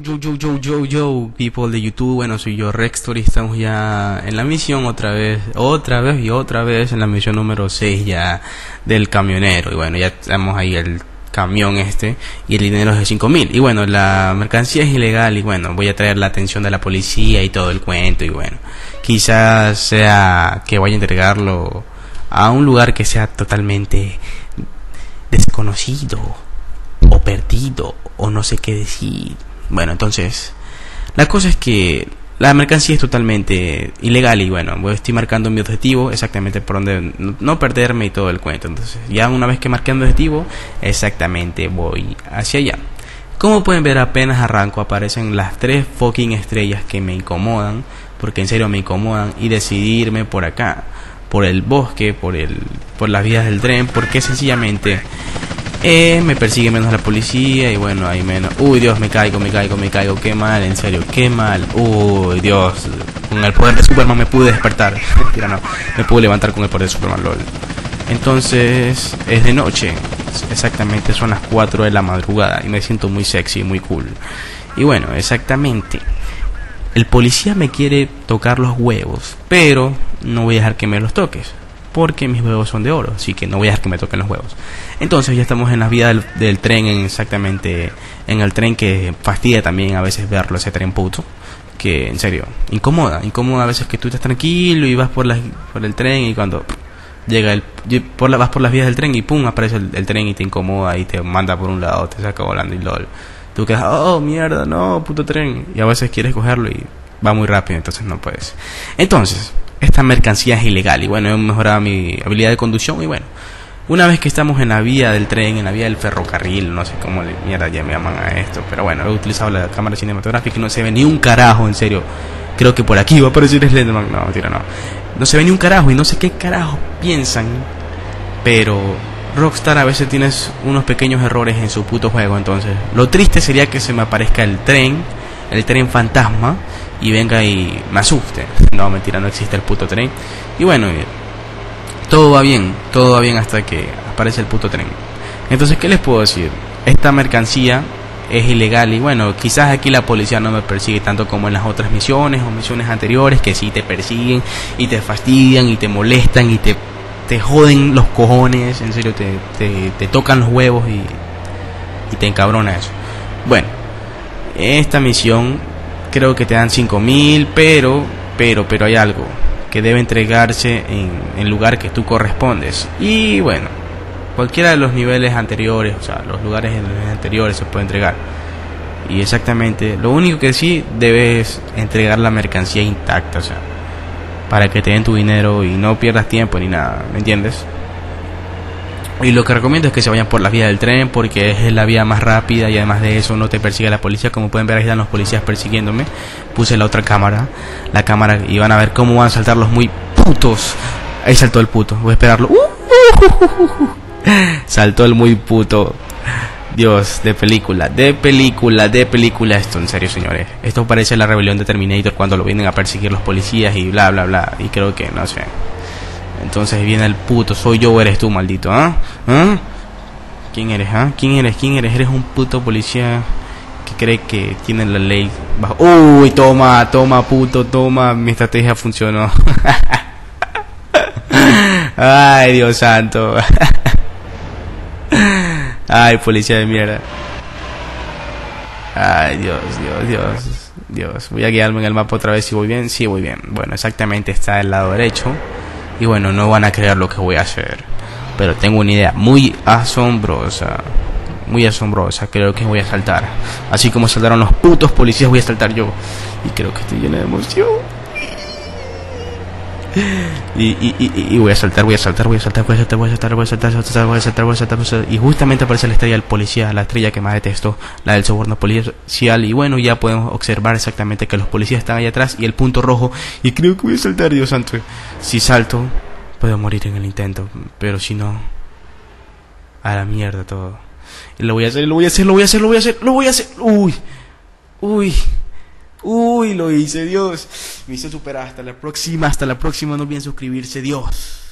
Yo, people de YouTube, bueno, soy yo, Rextor, y estamos ya en la misión otra vez, en la misión número 6 ya del camionero. Y bueno, ya estamos ahí el camión este, y el dinero es de 5.000, y bueno, la mercancía es ilegal, y bueno, voy a traer la atención de la policía y todo el cuento. Y bueno, quizás sea que vaya a entregarlo a un lugar que sea totalmente desconocido, o perdido, o no sé qué decir. Bueno, entonces, la cosa es que la mercancía es totalmente ilegal y bueno, estoy marcando mi objetivo exactamente por donde no perderme y todo el cuento. Entonces, ya una vez que marqué mi objetivo, exactamente voy hacia allá. Como pueden ver, apenas arranco aparecen las 3 fucking estrellas que me incomodan, porque en serio me incomodan, y decidirme por acá, por el bosque, por las vías del tren, porque sencillamente me persigue menos la policía y bueno, hay menos. Uy, Dios, me caigo, qué mal, en serio, qué mal. Uy, Dios, con el poder de Superman me pude despertar. Mentira, no, me pude levantar con el poder de Superman, lol. Entonces, es de noche, exactamente son las 4 de la madrugada y me siento muy sexy, muy cool. Y bueno, exactamente, el policía me quiere tocar los huevos, pero no voy a dejar que me los toques, porque mis huevos son de oro, así que no voy a dejar que me toquen los huevos. Entonces ya estamos en las vías del tren, exactamente en el tren, que fastidia también a veces verlo, ese tren puto, que en serio, incomoda a veces, que tú estás tranquilo y vas por el tren, y cuando llega vas por las vías del tren y pum, aparece el tren y te incomoda y te manda por un lado, te saca volando y lol. Tú quedas, oh mierda, no, puto tren, y a veces quieres cogerlo y va muy rápido, entonces no puedes. Entonces, esta mercancía es ilegal y bueno, he mejorado mi habilidad de conducción. Y bueno, una vez que estamos en la vía del tren, en la vía del ferrocarril, no sé cómo le mierda ya me llaman a esto, pero bueno, he utilizado la cámara cinematográfica y no se ve ni un carajo, en serio. Creo que por aquí va a aparecer Slenderman, no, mentira, no. No se ve ni un carajo y no sé qué carajo piensan, pero Rockstar a veces tiene unos pequeños errores en su puto juego. Entonces, lo triste sería que se me aparezca el tren fantasma y venga y me asuste. No, mentira, no existe el puto tren. Y bueno, todo va bien hasta que aparece el puto tren. Entonces, ¿qué les puedo decir? Esta mercancía es ilegal y bueno, quizás aquí la policía no me persigue tanto como en las otras misiones o misiones anteriores, que sí te persiguen y te fastidian y te molestan y te joden los cojones, en serio, te tocan los huevos y te encabrona eso. Bueno, esta misión creo que te dan 5.000, pero hay algo que debe entregarse en el lugar que tú correspondes. Y bueno, cualquiera de los niveles anteriores, o sea, los lugares en los niveles anteriores se puede entregar. Y exactamente, lo único que sí debes entregar la mercancía intacta, o sea, para que te den tu dinero y no pierdas tiempo ni nada, ¿me entiendes? Y lo que recomiendo es que se vayan por las vías del tren, porque es la vía más rápida y además de eso no te persigue la policía. Como pueden ver, ahí están los policías persiguiéndome. Puse la otra cámara, y van a ver cómo van a saltar los muy putos. Ahí saltó el puto, voy a esperarlo. Saltó el muy puto. Dios, de película esto, en serio, señores. Esto parece la rebelión de Terminator cuando lo vienen a perseguir los policías y bla bla bla. Y creo que, no sé. Entonces viene el puto, soy yo o eres tú, maldito, ¿ah? ¿Ah? ¿Quién eres, ah? ¿Quién eres? Eres un puto policía que cree que tiene la ley bajo. Uy, toma, puto, toma, mi estrategia funcionó. Ay, Dios santo. Ay, policía de mierda. Ay, Dios. Voy a guiarme en el mapa otra vez, si voy bien, sí voy bien. Bueno, exactamente está del lado derecho. Y bueno, no van a creer lo que voy a hacer, pero tengo una idea muy asombrosa. Creo que voy a saltar, así como saltaron los putos policías, voy a saltar yo. Y creo que estoy lleno de emoción. Y voy a saltar. Y justamente aparece la estrella del policía, la estrella que más detesto, la del soborno policial. Y bueno, ya podemos observar exactamente que los policías están ahí atrás y el punto rojo. Y creo que voy a saltar, Dios santo. Si salto, puedo morir en el intento, pero si no, a la mierda todo. Lo voy a hacer. Uy, lo hice, Dios. Me hice superar. Hasta la próxima. No olviden suscribirse, Dios.